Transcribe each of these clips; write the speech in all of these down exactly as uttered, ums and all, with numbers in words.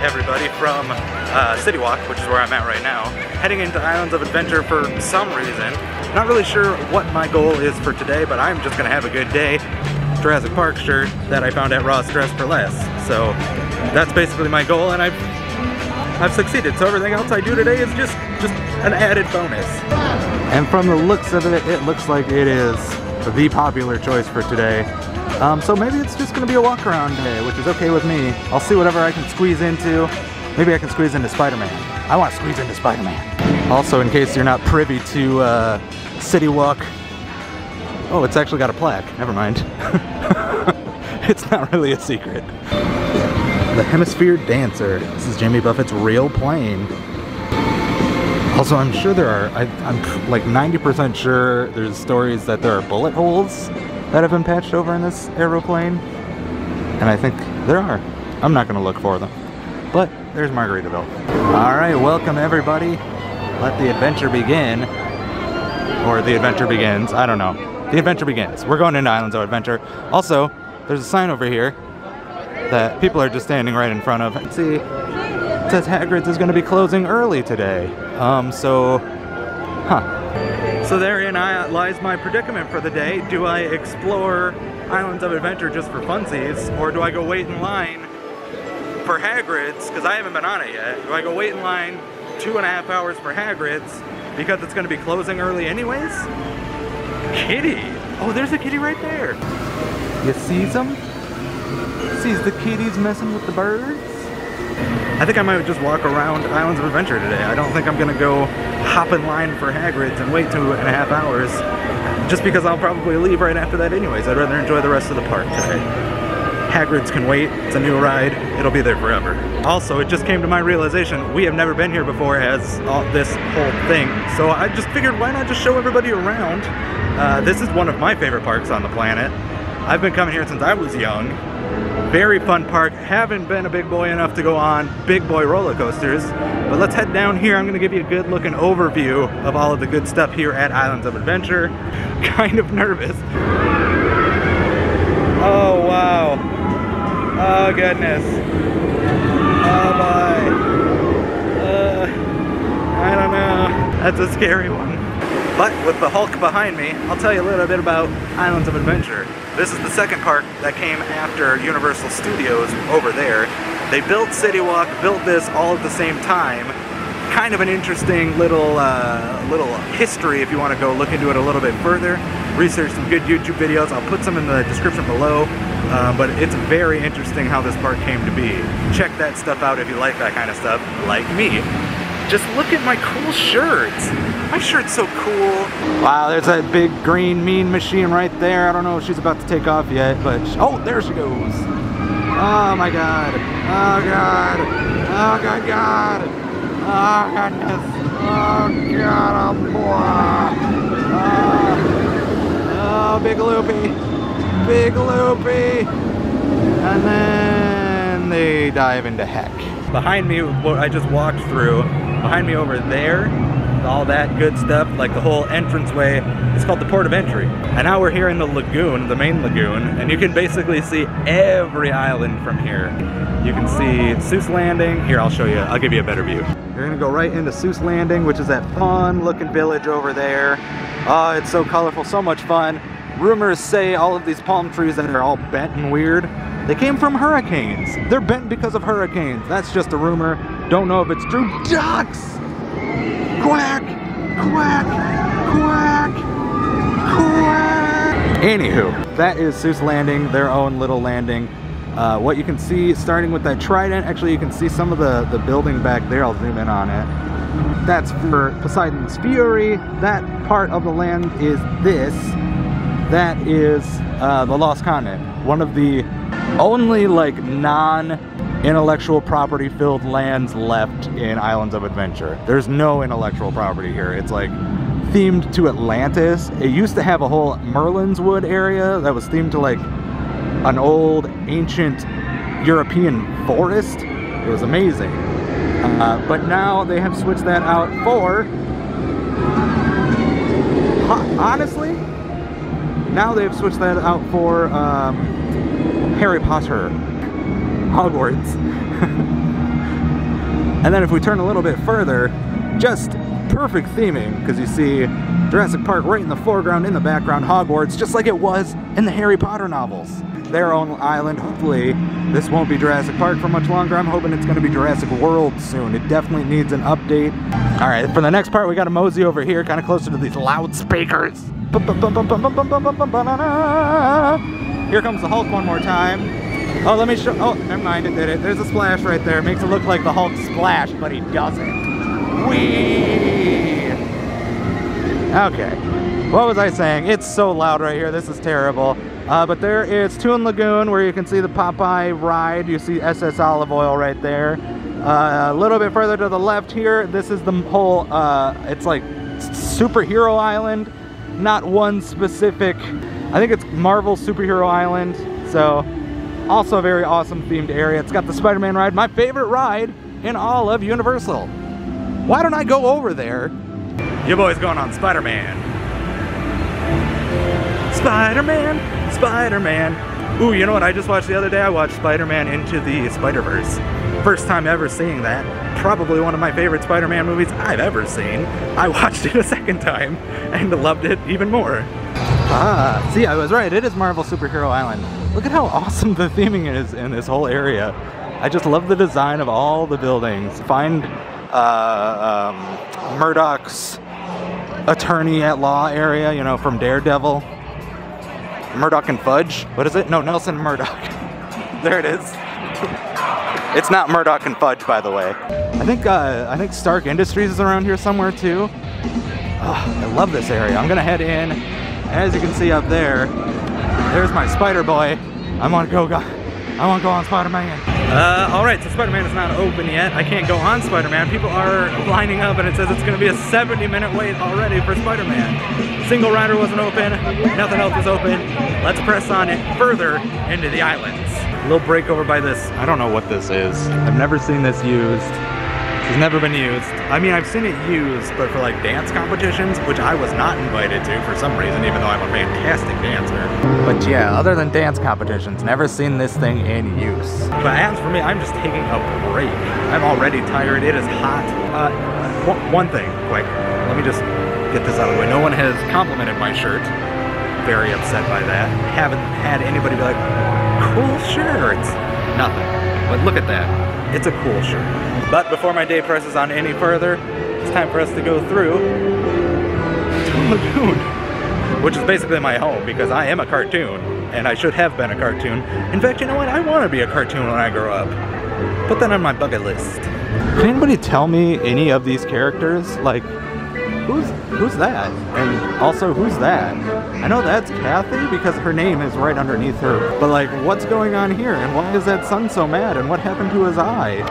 everybody from uh, CityWalk, which is where I'm at right now, heading into Islands of Adventure for some reason. Not really sure what my goal is for today, but I'm just gonna have a good day. Jurassic Park shirt that I found at Ross Dress for Less. So that's basically my goal, and I've I've succeeded. So everything else I do today is just just an added bonus. And from the looks of it, it looks like it is the popular choice for today. Um, so maybe it's just gonna be a walk around today, which is okay with me. I'll see whatever I can squeeze into. Maybe I can squeeze into Spider-Man. I wanna squeeze into Spider-Man. Also, in case you're not privy to uh, CityWalk, oh, it's actually got a plaque. Never mind. It's not really a secret. The Hemisphere Dancer. This is Jimmy Buffett's real plane. Also, I'm sure there are, I, I'm like ninety percent sure there's stories that there are bullet holes that have been patched over in this aeroplane. And I think there are. I'm not gonna look for them. But there's Margaritaville. All right, welcome everybody. Let the adventure begin. Or the adventure begins, I don't know. The adventure begins. We're going into Islands of Adventure. Also, there's a sign over here that people are just standing right in front of. Let's see, it says Hagrid's is gonna be closing early today. Um, so, huh. So therein lies my predicament for the day. Do I explore Islands of Adventure just for funsies, or do I go wait in line for Hagrid's, because I haven't been on it yet. Do I go wait in line two and a half hours for Hagrid's because it's gonna be closing early anyways? Kitty! Oh, there's a kitty right there! You sees them? Sees the kitties messing with the birds? I think I might just walk around Islands of Adventure today. I don't think I'm gonna go hop in line for Hagrid's and wait two and a half hours, just because I'll probably leave right after that anyways. I'd rather enjoy the rest of the park today. Hagrid's can wait. It's a new ride. It'll be there forever. Also, it just came to my realization, we have never been here before as all this whole thing. So I just figured, why not just show everybody around? Uh, this is one of my favorite parks on the planet. I've been coming here since I was young. Very fun park. Haven't been a big boy enough to go on big boy roller coasters. But let's head down here. I'm gonna give you a good looking overview of all of the good stuff here at Islands of Adventure. Kind of nervous. Oh, wow. Oh, goodness. Oh, boy. Uh, I don't know. That's a scary one. But with the Hulk behind me, I'll tell you a little bit about Islands of Adventure. This is the second park that came after Universal Studios over there. They built CityWalk, built this all at the same time. Kind of an interesting little uh, little history if you want to go look into it a little bit further. Research some good YouTube videos. I'll put some in the description below. Uh, but it's very interesting how this park came to be. Check that stuff out if you like that kind of stuff, like me. Just look at my cool shirts. My shirt's so cool. Wow, there's that big green mean machine right there. I don't know if she's about to take off yet, but she, oh, there she goes. Oh my God. Oh God. Oh God, God. Oh goodness. Oh God, oh boy. Oh, oh, big loopy. Big loopy. And then they dive into heck. Behind me, what I just walked through, behind me over there, all that good stuff, like the whole entranceway, it's called the Port of Entry. And now we're here in the lagoon, the main lagoon, and you can basically see every island from here. You can see Seuss Landing. Here, I'll show you, I'll give you a better view. You're gonna go right into Seuss Landing, which is that fun looking village over there. Oh, it's so colorful, so much fun. Rumors say all of these palm trees that are all bent and weird, they came from hurricanes. They're bent because of hurricanes. That's just a rumor. Don't know if it's true. Ducks! Quack! Quack! Quack! Quack! Anywho, that is Seuss Landing, their own little landing. Uh, what you can see, starting with that trident, actually you can see some of the, the building back there. I'll zoom in on it. That's for Poseidon's Fury. That part of the land is this. That is uh, the Lost Continent, one of the only like non-intellectual property filled lands left in Islands of Adventure. There's no intellectual property here. It's like themed to Atlantis. It used to have a whole Merlin's Wood area that was themed to like an old ancient European forest. It was amazing. Uh, but now they have switched that out for, honestly, Now they've switched that out for um, Harry Potter, Hogwarts. And then if we turn a little bit further, just perfect theming, because you see Jurassic Park right in the foreground, in the background, Hogwarts, just like it was in the Harry Potter novels. Their own island. Hopefully this won't be Jurassic Park for much longer. I'm hoping it's going to be Jurassic World soon. It definitely needs an update. All right, for the next part, we got a mosey over here, kind of closer to these loudspeakers. Here comes the Hulk one more time. Oh, let me show, oh, never mind, it did it. There's a splash right there. It makes it look like the Hulk splashed, but he doesn't. Whee! Okay. What was I saying? It's so loud right here. This is terrible. Uh, but there is Toon Lagoon, where you can see the Popeye ride. You see S S Olive Oil right there. Uh, a little bit further to the left here, this is the whole, uh, it's like Superhero Island. Not one specific, I think it's Marvel Superhero Island. So also a very awesome themed area. It's got the Spider-Man ride, my favorite ride in all of Universal. Why don't I go over there? Your boy's going on Spider-Man. Spider-Man, Spider-Man. Ooh, you know what I just watched the other day? I watched Spider-Man Into the Spider-Verse. First time ever seeing that. Probably one of my favorite Spider-Man movies I've ever seen. I watched it a second time and loved it even more. Ah, see, I was right. It is Marvel Superhero Island. Look at how awesome the theming is in this whole area. I just love the design of all the buildings. Find uh, um, Murdoch's attorney at law area, you know, from Daredevil. Murdoch and Fudge? What is it? No, Nelson Murdoch. There it is. It's not Murdoch and Fudge, by the way. I think uh, I think Stark Industries is around here somewhere too. Oh, I love this area. I'm gonna head in. As you can see up there, there's my Spider Boy. I'm on go. I want to go on Spider-Man. Uh, all right, so Spider-Man is not open yet. I can't go on Spider-Man. People are lining up, and it says it's going to be a seventy minute wait already for Spider-Man. Single rider wasn't open. Nothing else is open. Let's press on it further into the islands. A little break over by this. I don't know what this is. I've never seen this used. It's never been used. I mean, I've seen it used, but for like dance competitions, which I was not invited to for some reason, even though I'm a fantastic dancer. But yeah, other than dance competitions, never seen this thing in use. But as for me, I'm just taking a break. I'm already tired. It is hot. Uh, one thing, quick. Let me just get this out of the way. No one has complimented my shirt. Very upset by that. Haven't had anybody be like, cool shirts. Nothing. But look at that. It's a cool shirt. But before my day presses on any further, it's time for us to go through Toon Lagoon, which is basically my home because I am a cartoon and I should have been a cartoon. In fact, you know what? I want to be a cartoon when I grow up. Put that on my bucket list. Can anybody tell me any of these characters? Like, who's, who's that? And also, who's that? I know that's Kathy because her name is right underneath her. But like, what's going on here? And why is that sun so mad? And what happened to his eye?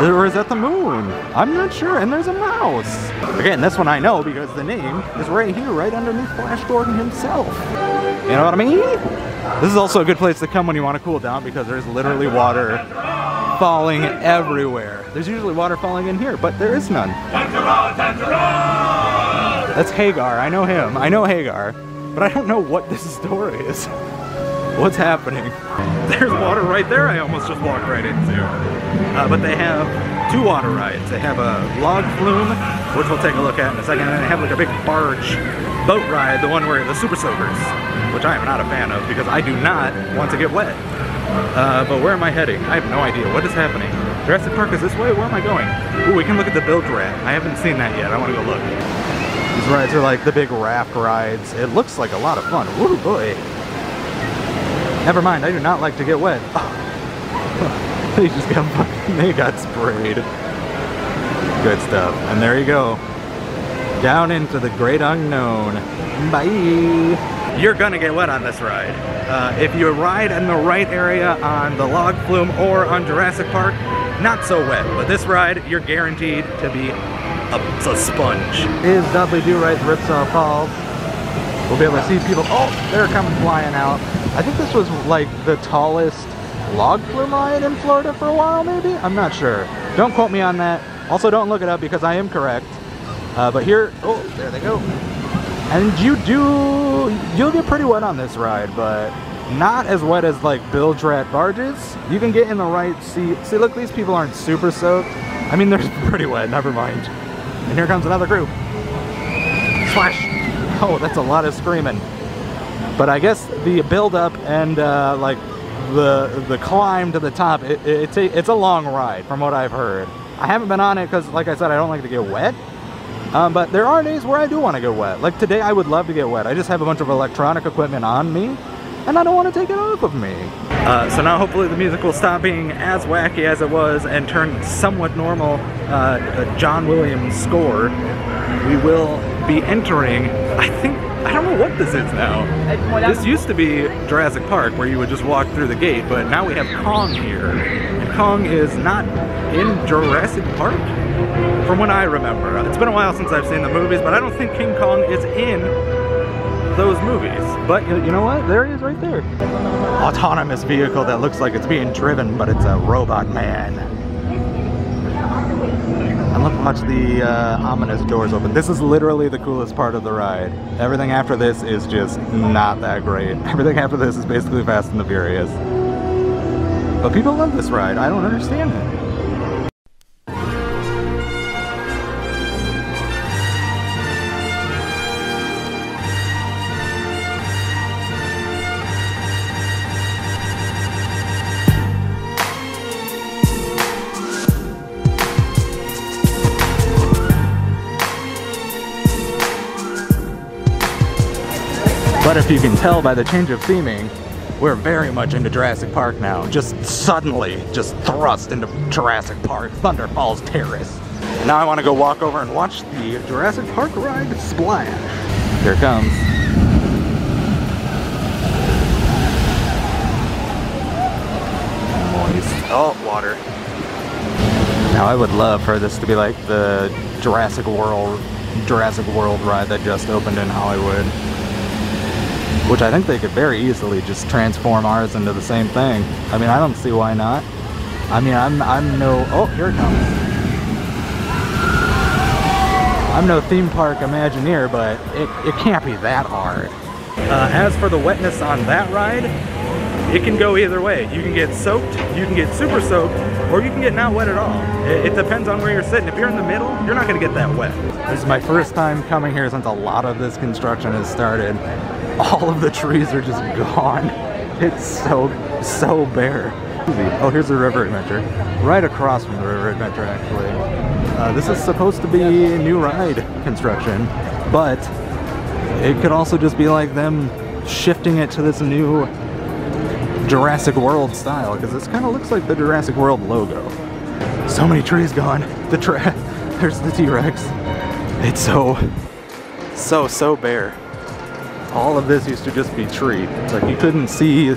Or is that the moon? I'm not sure. And there's a mouse. Again, this one I know because the name is right here, right underneath Flash Gordon himself. You know what I mean? This is also a good place to come when you want to cool down because there's literally water falling everywhere. There's usually water falling in here, but there is none. That's Hagar. I know him. I know Hagar. But I don't know what this door is. What's happening? There's water right there I almost just walked right into. Uh, but they have two water rides. They have a log flume, which we'll take a look at in a second, and they have like a big barge boat ride, the one where the super soakers, which I am not a fan of because I do not want to get wet. Uh, but where am I heading? I have no idea. What is happening? Jurassic Park is this way? Where am I going? Ooh, we can look at the bilge raft. I haven't seen that yet. I want to go look. These rides are like the big raft rides. It looks like a lot of fun. Ooh, boy. Never mind. I do not like to get wet. Oh. They just got fucking, they got sprayed. Good stuff. And there you go. Down into the great unknown. Bye. You're gonna get wet on this ride. Uh, if you ride in the right area on the log flume or on Jurassic Park, not so wet, but this ride, you're guaranteed to be a, a sponge. Is Dudley Do-Right Ripsaw Falls. We'll be able to see people, oh, they're coming flying out. I think this was like the tallest log flume ride in Florida for a while, maybe? I'm not sure. Don't quote me on that. Also, don't look it up because I am correct. Uh, but here, oh, there they go. And you do, you'll get pretty wet on this ride, but Not as wet as like Bildrat barges. You can get in the right seat. See, look, these people aren't super soaked. I mean, they're pretty wet, never mind. And here comes another group. Splash! Oh, that's a lot of screaming. But I guess the build-up and uh, like the the climb to the top, it, it, it's, a, it's a long ride from what I've heard. I haven't been on it because, like I said, I don't like to get wet. Um, but there are days where I do want to get wet. Like today, I would love to get wet. I just have a bunch of electronic equipment on me, and I don't want to take it off of me. Uh, so now hopefully the music will stop being as wacky as it was and turn somewhat normal uh, John Williams score. We will be entering, I think, I don't know what this is now. This used to be Jurassic Park where you would just walk through the gate, but now we have Kong here. And Kong is not in Jurassic Park, from what I remember. It's been a while since I've seen the movies, but I don't think King Kong is in those movies. But you know what? There he is right there. Autonomous vehicle that looks like it's being driven, but it's a robot man. And look how much the uh, ominous doors open. This is literally the coolest part of the ride. Everything after this is just not that great. Everything after this is basically Fast and the Furious. But people love this ride. I don't understand it. But if you can tell by the change of theming, we're very much into Jurassic Park now. Just suddenly, just thrust into Jurassic Park, Thunder Falls Terrace. Now I want to go walk over and watch the Jurassic Park ride splash. Here it comes. Moist. Oh, water. Now I would love for this to be like the Jurassic World, Jurassic World ride that just opened in Hollywood, which I think they could very easily just transform ours into the same thing. I mean, I don't see why not. I mean, I'm, I'm no... Oh, here it comes. I'm no theme park Imagineer, but it, it can't be that hard. Uh, as for the wetness on that ride, it can go either way. You can get soaked, you can get super soaked, or you can get not wet at all. It, it depends on where you're sitting. If you're in the middle, you're not going to get that wet. This is my first time coming here since a lot of this construction has started. All of the trees are just gone. It's so, so bare. Oh, here's the River Adventure. Right across from the River Adventure, actually. Uh, this is supposed to be a new ride construction, but it could also just be like them shifting it to this new Jurassic World style, because this kind of looks like the Jurassic World logo. So many trees gone. The tra- There's the T-Rex. It's so, so, so bare. All of this used to just be tree. It's like you couldn't see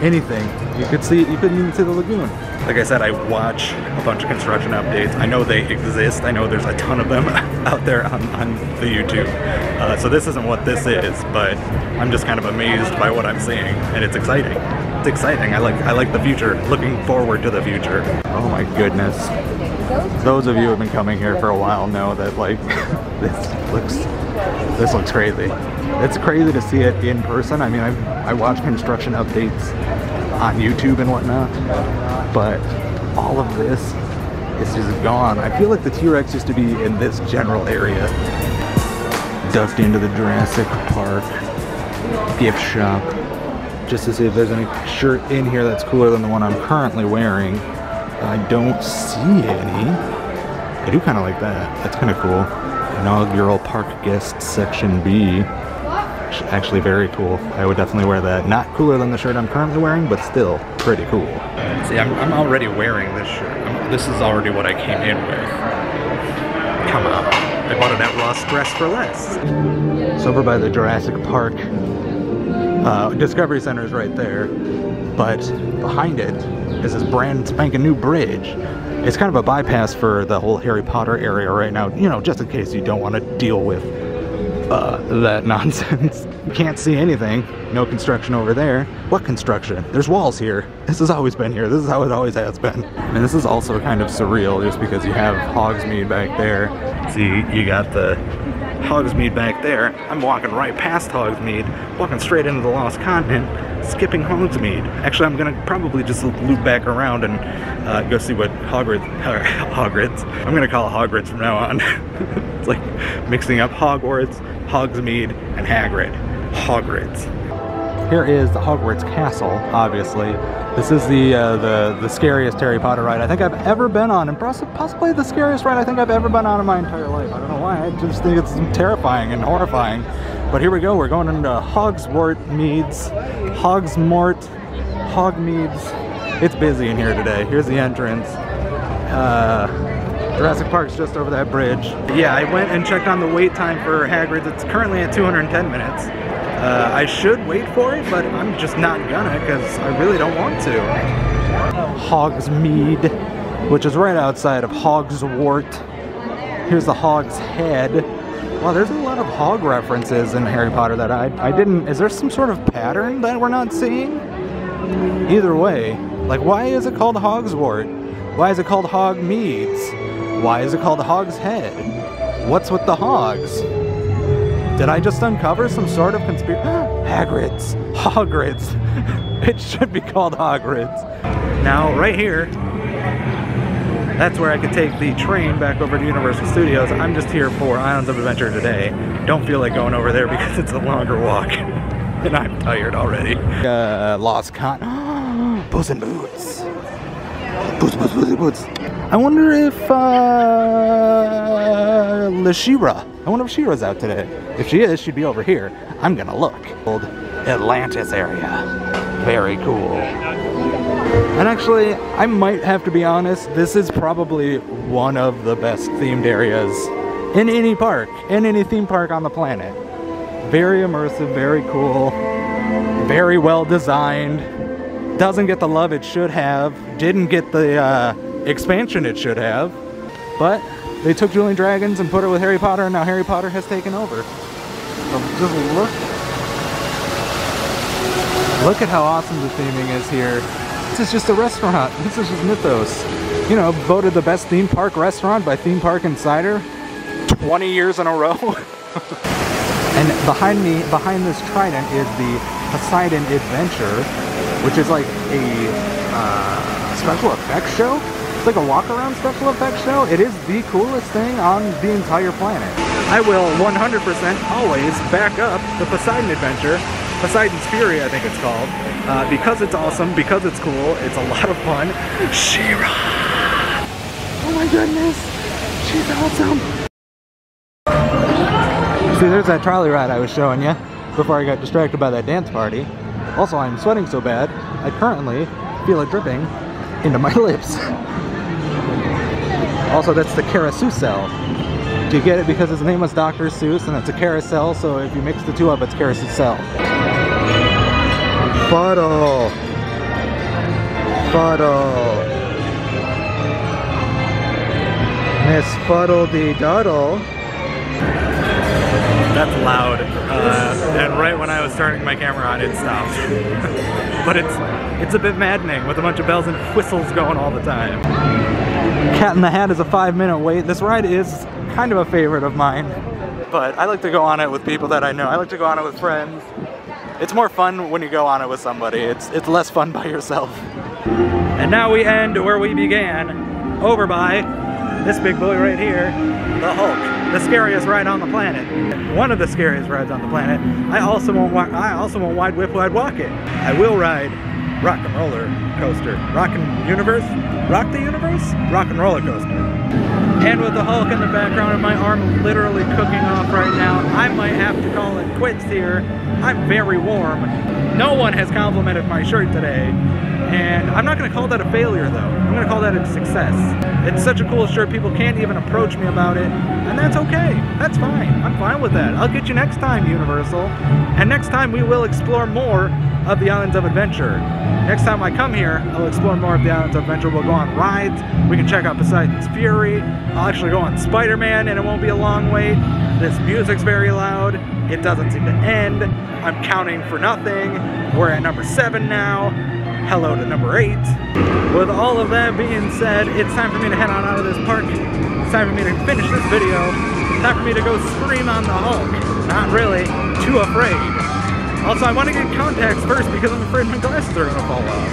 anything. You could see, you couldn't even see the lagoon. Like I said, I watch a bunch of construction updates. I know they exist. I know there's a ton of them out there on, on the YouTube. Uh, so this isn't what this is, but I'm just kind of amazed by what I'm seeing, and it's exciting. It's exciting. I like, I like the future. Looking forward to the future. Oh my goodness. Those of you who have been coming here for a while know that like this looks. This looks crazy. It's crazy to see it in person. I mean, I I watch construction updates on YouTube and whatnot, but all of this is just gone. I feel like the T-Rex used to be in this general area. Ducked into the Jurassic Park gift shop just to see if there's any shirt in here that's cooler than the one I'm currently wearing. I don't see any. I do kind of like that. That's kind of cool. Inaugural Park Guest Section B. Actually very cool. I would definitely wear that. Not cooler than the shirt I'm currently wearing, but still pretty cool. See, I'm, I'm already wearing this shirt. I'm, this is already what I came in with. Come on. I bought it at Ross Dress for Less. So over by the Jurassic Park uh, Discovery Center is right there, but behind it is this brand spanking new bridge. It's kind of a bypass for the whole Harry Potter area right now, you know, just in case you don't want to deal with uh, that nonsense. You can't see anything. No construction over there. What construction? There's walls here. This has always been here. This is how it always has been. And this is also kind of surreal just because you have Hogsmeade back there. See, you got the Hogsmeade back there, I'm walking right past Hogsmeade, walking straight into the Lost Continent, skipping Hogsmeade. Actually, I'm gonna probably just loop back around and uh, go see what Hogrid's, or Hogrid's, I'm gonna call it Hogrid's from now on. It's like mixing up Hogwarts, Hogsmeade, and Hagrid. Hogrid's. Here is the Hogwarts Castle, obviously. This is the, uh, the the scariest Harry Potter ride I think I've ever been on, and possibly the scariest ride I think I've ever been on in my entire life. I don't know why, I just think it's terrifying and horrifying. But here we go, we're going into Hogsmeade's, Hogsmort, Hogmeade's. It's busy in here today. Here's the entrance. Uh, Jurassic Park's just over that bridge. Yeah, I went and checked on the wait time for Hagrid's. It's currently at two hundred ten minutes. Uh, I should wait for it, but I'm just not gonna because I really don't want to. Hogsmeade, which is right outside of Hogswort. Here's the Hogshead. Wow, there's a lot of hog references in Harry Potter that I, I didn't... Is there some sort of pattern that we're not seeing? Either way, like why is it called Hogswort? Why is it called Hogmeade's? Why is it called Hogshead? What's with the hogs? Did I just uncover some sort of conspiracy? Hagrid's. Hogrid's. It should be called Hogrid's. Now, right here, that's where I could take the train back over to Universal Studios. I'm just here for Islands of Adventure today. Don't feel like going over there because it's a longer walk. And I'm tired already. Uh, Lost Con. Puss in Boots. Boots, boots, boots, boots. I wonder if uh, Lashira. I wonder if Shira's out today. If she is, she'd be over here. I'm gonna look. Old Atlantis area. Very cool. And actually, I might have to be honest. This is probably one of the best themed areas in any park, in any theme park on the planet. Very immersive. Very cool. Very well designed. Doesn't get the love it should have. Didn't get the uh, expansion it should have. But they took Dueling Dragons and put it with Harry Potter, and now Harry Potter has taken over. So just look. Look at how awesome the theming is here. This is just a restaurant. This is just Mythos. You know, voted the best theme park restaurant by Theme Park Insider twenty years in a row. And behind me, behind this trident is the Poseidon's Adventure, which is like a uh, special effects show. It's like a walk-around special effects show. It is the coolest thing on the entire planet. I will one hundred percent always back up the Poseidon Adventure, Poseidon's Fury I think it's called, uh, because it's awesome, because it's cool, it's a lot of fun. She-Ra! Oh my goodness, she's awesome! See, there's that trolley ride I was showing you before I got distracted by that dance party. Also, I'm sweating so bad, I currently feel it dripping into my lips. Also, that's the carousel. Do you get it? Because his name was Doctor Seuss, and it's a carousel, so if you mix the two up, it's carousel. Fuddle. Fuddle. Miss Fuddle-dee-duddle. That's loud, uh, and right when I was turning my camera on, it stopped. But it's it's a bit maddening with a bunch of bells and whistles going all the time. Cat in the Hat is a five-minute wait. This ride is kind of a favorite of mine, but I like to go on it with people that I know. I like to go on it with friends. It's more fun when you go on it with somebody. It's it's less fun by yourself. And now we end where we began, over by this big boy right here, the Hulk. The scariest ride on the planet. One of the scariest rides on the planet. I also won't. I also won't wide whip wide walk it. I will ride Rock and Roller Coaster, Rock and Universe, Rock the Universe, Rock and Roller Coaster. And with the Hulk in the background and my arm literally cooking off right now, I might have to call it quits here. I'm very warm. No one has complimented my shirt today. And I'm not gonna call that a failure though. I'm gonna call that a success. It's such a cool shirt, people can't even approach me about it. And that's okay, that's fine. I'm fine with that. I'll get you next time, Universal. And next time we will explore more of the Islands of Adventure. Next time I come here, I'll explore more of the Islands of Adventure. We'll go on rides, we can check out Poseidon's Fury. I'll actually go on Spider-Man and it won't be a long wait. This music's very loud. It doesn't seem to end. I'm counting for nothing. We're at number seven now. Hello to number eight. With all of that being said, it's time for me to head on out of this park. It's time for me to finish this video. time for me to go scream on the Hulk. Not really. Too afraid. Also, I want to get contacts first because I'm afraid my glasses are going to fall off.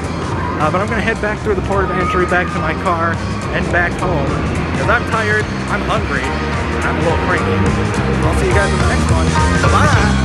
Uh, but I'm going to head back through the port of entry, back to my car, and back home. Because I'm tired, I'm hungry, and I'm a little cranky. I'll see you guys in the next one. Bye-bye!